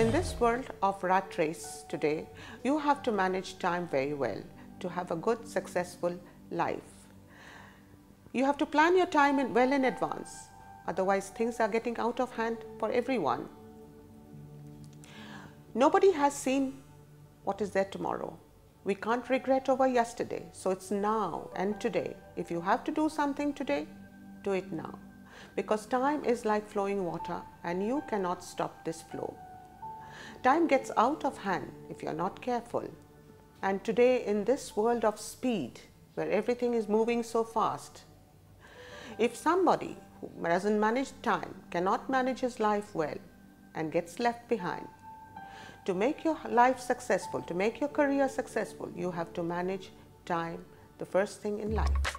In this world of rat race today, you have to manage time very well to have a good, successful life. You have to plan your time well in advance, otherwise things are getting out of hand for everyone. Nobody has seen what is there tomorrow. We can't regret over yesterday, so it's now and today. If you have to do something today, do it now, because time is like flowing water and you cannot stop this flow. Time gets out of hand if you're not careful. And today, in this world of speed, where everything is moving so fast, if somebody who doesn't manage time, cannot manage his life well and gets left behind, to make your life successful, to make your career successful, you have to manage time, the first thing in life.